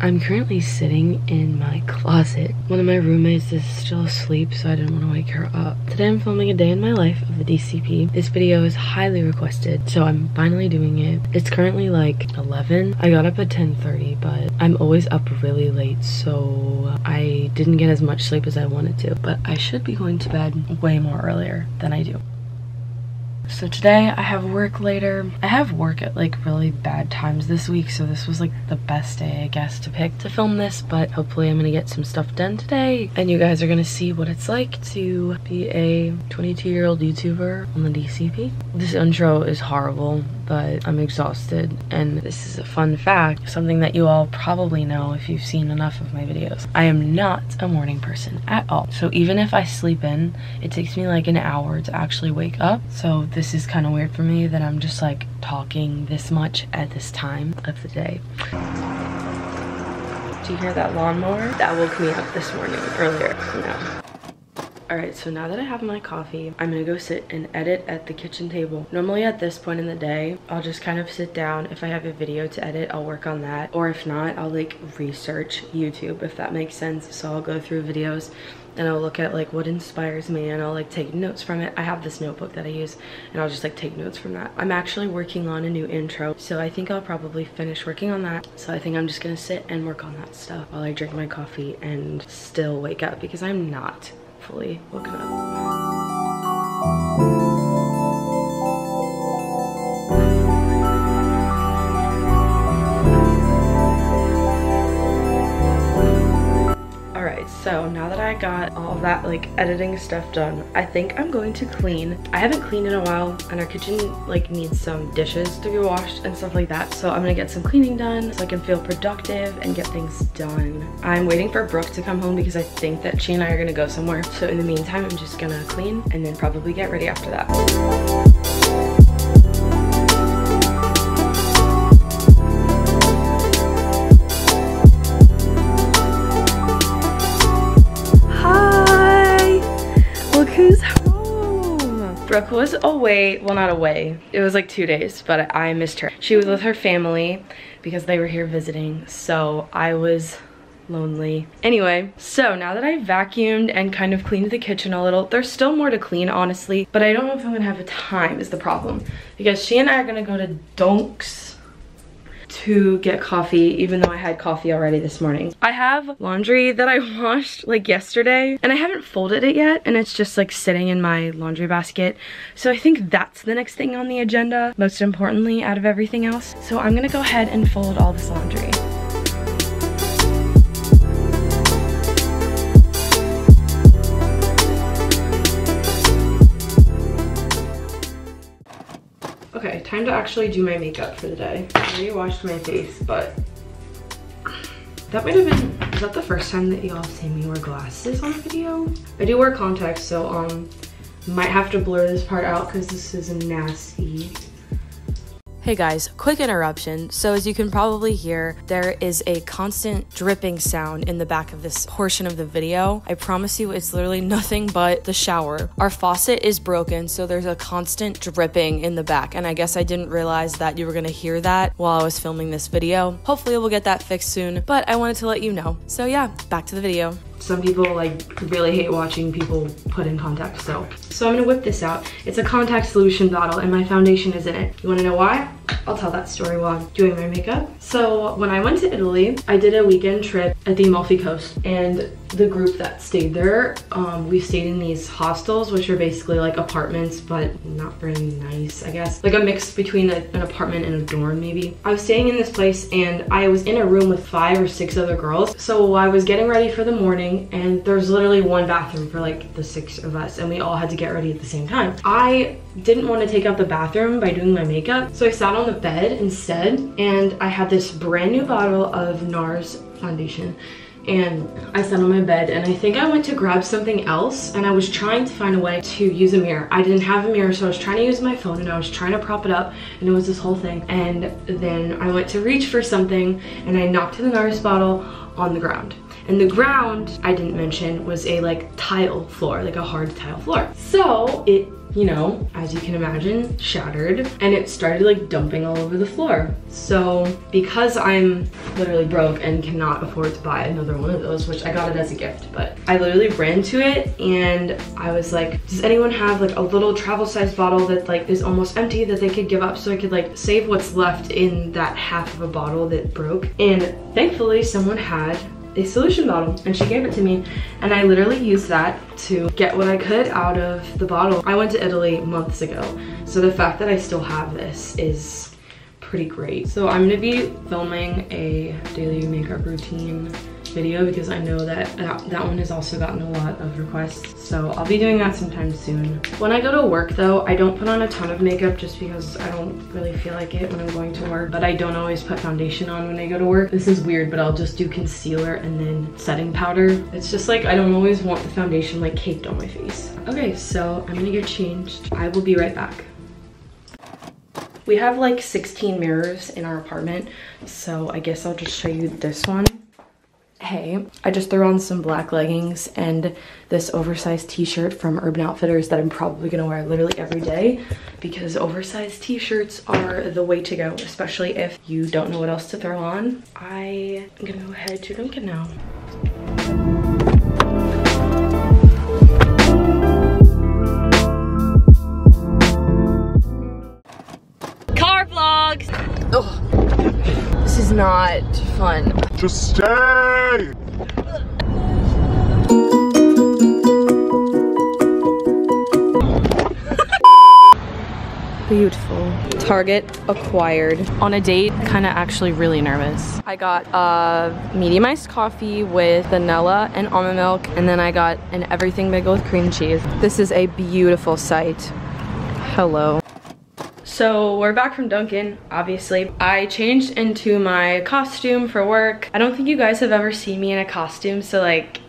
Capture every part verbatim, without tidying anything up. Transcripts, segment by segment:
I'm currently sitting in my closet. One of my roommates is still asleep, so I didn't want to wake her up. Today I'm filming a day in my life of the D C P. This video is highly requested, so I'm finally doing it. It's currently like eleven. I got up at ten thirty, but I'm always up really late, so I didn't get as much sleep as I wanted to. But I should be going to bed way more earlier than I do. So today I have work later. I have work at like really bad times this week, so this was like the best day I guess to pick to film this, but hopefully I'm gonna get some stuff done today and you guys are gonna see what it's like to be a twenty-two year old YouTuber on the D C P. This intro is horrible, but I'm exhausted, and this is a fun fact, something that you all probably know if you've seen enough of my videos. I am not a morning person at all. So even if I sleep in, it takes me like an hour to actually wake up. So this is kind of weird for me that I'm just like talking this much at this time of the day. Do you hear that lawnmower? That woke me up this morning earlier. No. Alright, so now that I have my coffee, I'm gonna go sit and edit at the kitchen table. Normally at this point in the day, I'll just kind of sit down. If I have a video to edit, I'll work on that. Or if not, I'll like research YouTube, if that makes sense. So I'll go through videos and I'll look at like what inspires me, and I'll like take notes from it. I have this notebook that I use, and I'll just like take notes from that. I'm actually working on a new intro, so I think I'll probably finish working on that. So I think I'm just gonna sit and work on that stuff while I drink my coffee and still wake up, because I'm not fully woken up. So now that I got all that like editing stuff done, I think I'm going to clean. I haven't cleaned in a while, and our kitchen like needs some dishes to be washed and stuff like that. So I'm gonna get some cleaning done so I can feel productive and get things done. I'm waiting for Brooke to come home because I think that she and I are gonna go somewhere. So in the meantime, I'm just gonna clean and then probably get ready after that. Brooke was away, well not away, it was like two days, but I missed her. She was with her family because they were here visiting, so I was lonely. Anyway, so now that I vacuumed and kind of cleaned the kitchen a little, there's still more to clean honestly, but I don't know if I'm gonna have the time is the problem, because she and I are gonna go to Dunk's to get coffee, even though I had coffee already this morning. I have laundry that I washed like yesterday, and I haven't folded it yet, and it's just like sitting in my laundry basket. So I think that's the next thing on the agenda, most importantly out of everything else. So I'm gonna go ahead and fold all this laundry. Okay, time to actually do my makeup for the day. I already washed my face, but that might have been, is that the first time that y'all have seen me wear glasses on a video? I do wear contacts, so um, might have to blur this part out because this is nasty. Hey guys, quick interruption. So as you can probably hear, there is a constant dripping sound in the back of this portion of the video. I promise you it's literally nothing but the shower. Our faucet is broken, so there's a constant dripping in the back, and I guess I didn't realize that you were gonna hear that while I was filming this video. Hopefully we'll get that fixed soon, but I wanted to let you know. So yeah, back to the video. Some people like really hate watching people put in contacts, so. So I'm gonna whip this out. It's a contact solution bottle, and my foundation is in it. You wanna know why? I'll tell that story while I'm doing my makeup. So when I went to Italy, I did a weekend trip at the Amalfi Coast, and the group that stayed there, um, we stayed in these hostels, which are basically like apartments, but not very nice, I guess. Like a mix between a, an apartment and a dorm, maybe. I was staying in this place, and I was in a room with five or six other girls. So I was getting ready for the morning, and there's literally one bathroom for like the six of us, and we all had to get ready at the same time. I didn't want to take out the bathroom by doing my makeup, so I sat on the bed instead, and I had this brand new bottle of NARS foundation, and I sat on my bed, and I think I went to grab something else, and I was trying to find a way to use a mirror. I didn't have a mirror, so I was trying to use my phone, and I was trying to prop it up, and it was this whole thing. And then I went to reach for something, and I knocked the NARS bottle on the ground. And the ground, I didn't mention, was a like tile floor, like a hard tile floor. So it, you know, as you can imagine, shattered, and it started like dumping all over the floor. So because I'm literally broke and cannot afford to buy another one of those, which I got it as a gift, but I literally ran to it and I was like, does anyone have like a little travel size bottle that like is almost empty that they could give up so I could like save what's left in that half of a bottle that broke? And thankfully someone had a solution bottle and she gave it to me, and I literally used that to get what I could out of the bottle. I went to Italy months ago, so the fact that I still have this is pretty great. So I'm gonna be filming a daily makeup routine video because I know that that, that one has also gotten a lot of requests, so I'll be doing that sometime soon. When I go to work though, I don't put on a ton of makeup just because I don't really feel like it when I'm going to work, but I don't always put foundation on when I go to work. This is weird, but I'll just do concealer and then setting powder. It's just like I don't always want the foundation like caked on my face. Okay, so I'm gonna get changed. I will be right back. We have like sixteen mirrors in our apartment, so I guess I'll just show you this one. Hey, I just threw on some black leggings and this oversized t-shirt from Urban Outfitters that I'm probably gonna wear literally every day because oversized t-shirts are the way to go, especially if you don't know what else to throw on. I'm gonna go ahead to Dunkin' now. Car vlogs! Ugh. This is not fun. Just stay! Beautiful. Target acquired. On a date, kind of actually really nervous. I got a medium iced coffee with vanilla and almond milk, and then I got an everything bagel with cream cheese. This is a beautiful sight. Hello. So we're back from Dunkin', obviously. I changed into my costume for work. I don't think you guys have ever seen me in a costume, so like,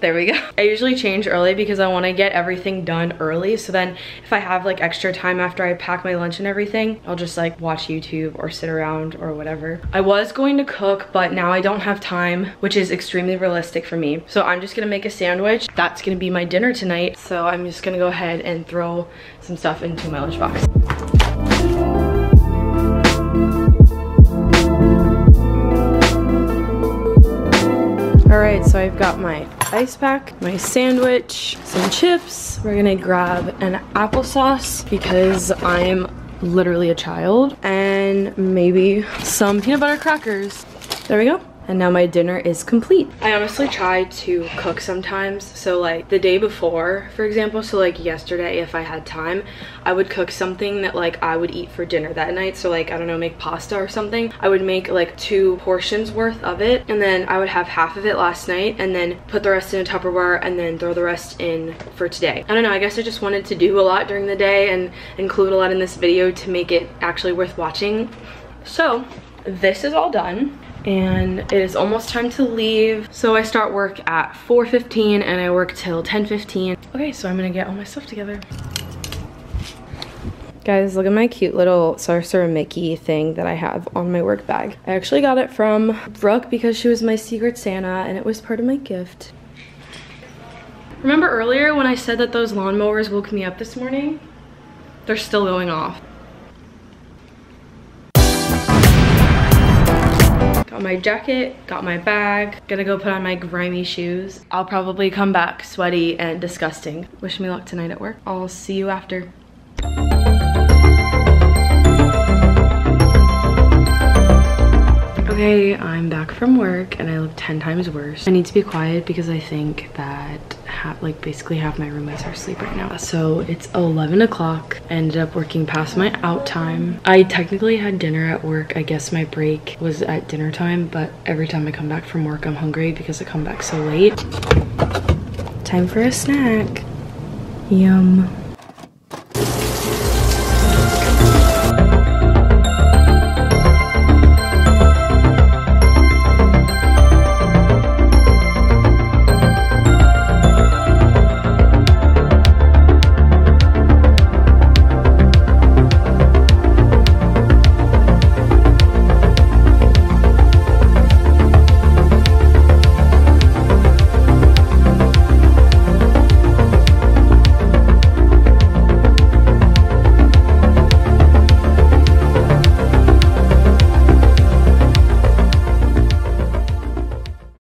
there we go. I usually change early because I wanna get everything done early, so then if I have like extra time after I pack my lunch and everything, I'll just like watch YouTube or sit around or whatever. I was going to cook, but now I don't have time, which is extremely realistic for me. So I'm just gonna make a sandwich. That's gonna be my dinner tonight. So I'm just gonna go ahead and throw some stuff into my lunchbox. All right, so I've got my ice pack, my sandwich, some chips. We're gonna grab an applesauce because I'm literally a child, and maybe some peanut butter crackers. There we go. And now my dinner is complete. I honestly try to cook sometimes. So like the day before, for example, so like yesterday, if I had time, I would cook something that like I would eat for dinner that night. So like, I don't know, make pasta or something. I would make like two portions worth of it. And then I would have half of it last night and then put the rest in a Tupperware and then throw the rest in for today. I don't know, I guess I just wanted to do a lot during the day and include a lot in this video to make it actually worth watching. So this is all done. And it is almost time to leave. So I start work at four fifteen and I work till ten fifteen. Okay, so I'm gonna get all my stuff together. Guys, look at my cute little Sorcerer Mickey thing that I have on my work bag. I actually got it from Brooke because she was my Secret Santa and it was part of my gift. Remember earlier when I said that those lawnmowers woke me up this morning? They're still going off. Got my jacket, got my bag, gonna go put on my grimy shoes. I'll probably come back sweaty and disgusting. Wish me luck tonight at work. I'll see you after. Okay, I'm back from work and I look ten times worse. I need to be quiet because I think that ha like basically half my roommates are asleep right now. So it's eleven o'clock. I ended up working past my out time. I technically had dinner at work. I guess my break was at dinner time, but every time I come back from work, I'm hungry because I come back so late. Time for a snack. Yum.